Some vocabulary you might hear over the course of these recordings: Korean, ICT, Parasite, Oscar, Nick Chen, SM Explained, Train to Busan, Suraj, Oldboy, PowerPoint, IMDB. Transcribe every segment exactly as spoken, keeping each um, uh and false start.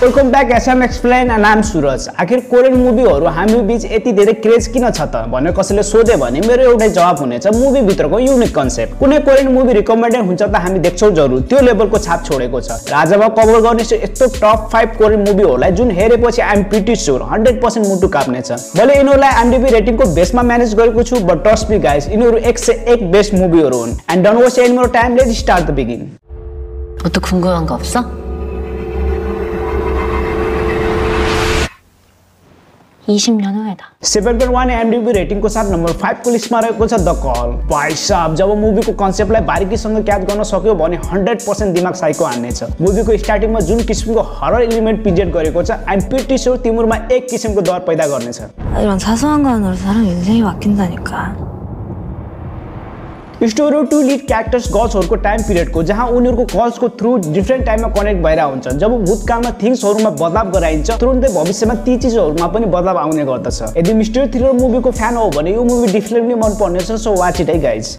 Welcome back, S M Explained, and I'm Suraj. आखिर Korean movie और हमारे बीच इतनी देर क्रेज किन छ त भन्ने कसैले सोधे भने मेरो एउटा जवाब हुनेछ मूवी भित्रको युनिक कन्सेप्ट। कुनै कोरियन मूवी रिकमेन्डेड हुन्छ त हामी देख्छौ जरुर। त्यो लेभलको छाप छोडेको छ। र आज अब कभर गर्ने यस्तो टप फाइभ कोरियन मूवीहरुलाई जुन हेरेपछि I am pretty sure hundred percent मुटु काप्ने छ। मैले यिनीलाई आइएमडीबी रेटिङको बेसमा म्यानेज गरेको छु, बट ट्रस्ट मी गाइस, यिनीहरु एक सय एक बेस्ट मूवीहरु हुन्। And don't waste any more time, let's start the begin. अत 궁금한 거 없어? twenty 년 후에다. seven point one I M D B rating को साथ नंबर five को लिस्टमा रहेको छ द कॉल। भाई साहब, जब मूवी को कन्सेप्टलाई बारीकीसँग क्याच गर्न सक्यो भने हन्ड्रेड पर्सेन्ट दिमाग साइको हान्ने छ। मूवीको स्टार्टिङमा जुन किसिमको हरर एलिमेन्ट प्रेजेन्ट गरेको छ, आइ एम प्रिटी श्योर तिमीहरुमा एक किसिमको डर पैदा गर्ने छ। इवन सासोङ गनहरु सारा इन्जै वाकिन्दानिका। स्टोरी टू लीड क्यारेक्टर्स गर्ल्सहरुको टाइम पिरियडको जहाँ उनीहरुको कल्सको थ्रु डिफ्रेन्ट टाइममा कनेक्ट भइरहेको हुन्छ। जब भूतकालमा थिंग्सहरुमा बदलाव गराइन्छ, तुरुन्तै भविष्यमा ती चीजहरुमा पनि बदलाव आउने गर्दछ। यदि मिस्ट्री थ्रिलर मुभीको फ्यान हो भने यो मुभी डिफ्रेन्टली मन पर्नेछ, सो वाच इट है गाइस।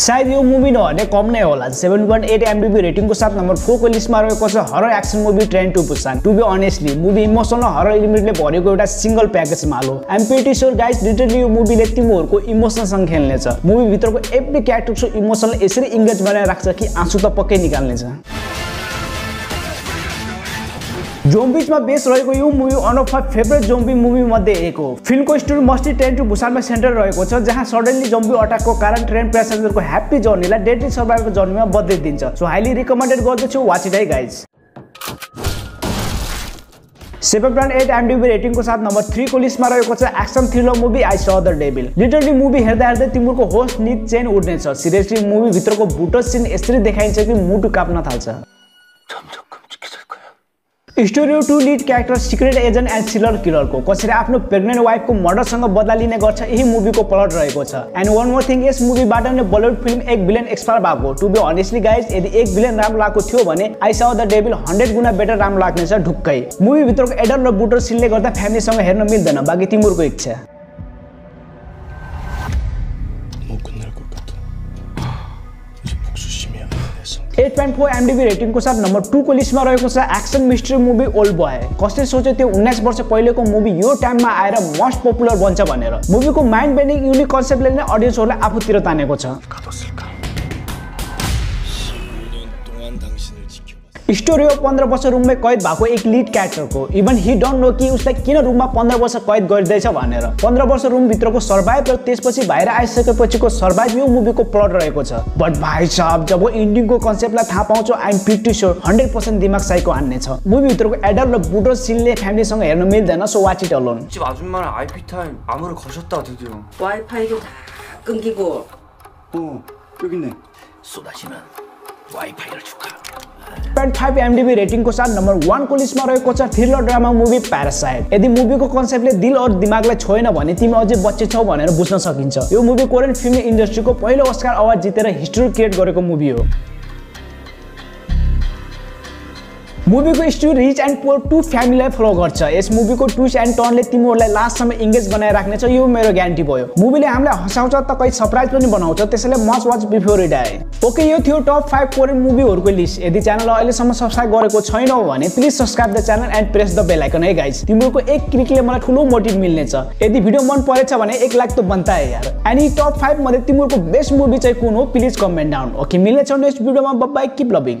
शायद यो मूवी नहुने कम नै होला। seven point eight I M D B rating को साथ नम्बर four को लिस्टमा रहेको छ horror action movie train to Busan. To be honestly movie emotional horror एलिमेन्टले भरेको एउटा सिंगल प्याकेज मालो। I am pretty sure guys, literally यो मूवीले तिमीहरुको इमोसन सँग खेल्नेछ। मूवी भित्रको एभ्री क्यारेक्टरको इमोशनले यसरी एंगेज बनाएर राख्छ कि आँसु त पक्कै निकाल्नेछ। जोम्बीजमा बेस रहेको यो movie one of my favourite zombie movie मध्ये एक हो। फिल्मको स्टोरी मस्टली ट्रेन टु बुसानमा सेन्टर रहेको छ, जहाँ सडनली जोम्बी अट्याकको कारण ट्रेन प्यासेन्जरको ह्याप्पी जर्नीलाई डेडली सर्भाइभल जर्नीमा बदलिदिन्छ। सो हाइली रिकमेन्डेड गर्दछु, वाच इट है guys. seven point eight I M D B rating को साथ नम्बर three को लिस्टमा रहेको छ action thriller movie I saw the devil. Literally movie हेर्दा हेर्दै तिम्रो होस्ट निक चेन उड्नेछ। सिरियसली मूवी भित्रको बुटो सीन यसरी देखाइन्छ कि मुटु काप्न थाल्छ। Story two lead character secret agent and serial killer को कसरी आफ्नो प्रेग्नेन्ट वाइफ को मर्डरसँग बदला लिने गर्छ, यही मूवी को प्लट रहेको छ। एन्ड वन मोर थिंग, यस मूवी बाट नै बलिउड फिल्म एक बिलियन एक्सपायर भएको। टु बी ऑनेस्टली गाइस, यदि एक बिलियन राम्रो लागेको थियो भने I saw the devil hundred गुना बेटर राम्रो लाग्ने छ ढुक्कै। मूवी भित्रको एडल्ट र बुटर सीनले गर्दा फ्यामिलीसँग हेर्न मिल्दैन, बाकी तिमीहरुको इच्छा। eight point four I M D B rating को साथ नम्बर two को लिस्टमा रहेको छ एक्सन मिस्ट्री मूवी ओल्डबॉय। कसले सोचे त्यो उन्नाइस वर्ष पहिलेको मूवी यो टाइममा आएर मोस्ट पपुलर बन्छ भनेर। मूवीको माइन्ड बेन्डिङ युनिक कन्सेप्टले नै ऑडियन्सहरुलाई आफूतिर तानेको छ। स्टोरी हो पन्ध्र वर्ष रुममै कैद भएको एक लीड क्यारेक्टरको। इभन ही डोन्ट नो कि उसलाई किन रुममा पन्ध्र वर्ष कैद गरिदैछ भनेर। पन्ध्र वर्ष रुम भित्रको सर्भाइभ र त्यसपछि बाहिर आइसकेपछिको सर्भाइभ यो मुभीको प्लट रहेको छ। बट भाइ साहब, जब एन्डिङको कन्सेप्टलाई थाहा पाउँछौ, I am pretty sure hundred percent दिमाग साइको हान्ने छ। मुभी भित्रको एडल्ट र बुटर सीनले फ्यामिलीसँग हेर्न मिल्दैन, so watch it alone. 집 아줌마 아이피 타임 아무로 거셨다 드디어. 와이파이도 다 끊기고. 어, 여기 있네. 쏟아지는 와이파이를 줄까? eight point five I M D B rating को साथ नम्बर one को लिस्टमा रहेको छ थ्रिलर ड्रामा मूवी प्यारासाइट। यदि मूवीको कन्सेप्टले दिल और दिमागलाई छोएन भने तिमी अझै बच्चे छौ भनेर बुझ्न सकिन्छ। यो मूवी कोरियन फिल्म इन्डस्ट्रीको पहिलो ओस्कार अवार्ड जितेर हिस्ट्री क्रिएट गरेको मूवी हो। मूवीको story rich and poor two फ्यामिलीलाई फलो गर्छ। यस मूवीको ट्विस्ट एन्ड टर्नले तिमीहरूलाई लास्टसम्म एंगेज बनाएर राख्नेछ, यो मेरो ग्यारेन्टी भयो। मूवीले हामीलाई हँसाउँछ त कतै सरप्राइज पनि बनाउँछ, त्यसैले मस्ट वाच बिफोर इट आए। ओके, यो थियो टप फाइभ कोरियन मूवीहरुको लिस्ट। यदि च्यानललाई अहिलेसम्म सब्स्क्राइब गरेको छैनौ भने please subscribe the channel and press the bell icon है गाइस। तिम्रो एक क्लिकले मलाई ठूलो मोटिभ मिल्नेछ। यदि भिडियो मन परेछ भने एक लाइक त बनता है यार। अनि टप फाइभ मध्ये तिम्रो बेस्ट मूवी चाहिँ कुन हो, प्लिज कमेन्ट डाउन। ओके, मिल्नेछौं नेक्स्ट भिडियोमा। Bye bye, keep loving.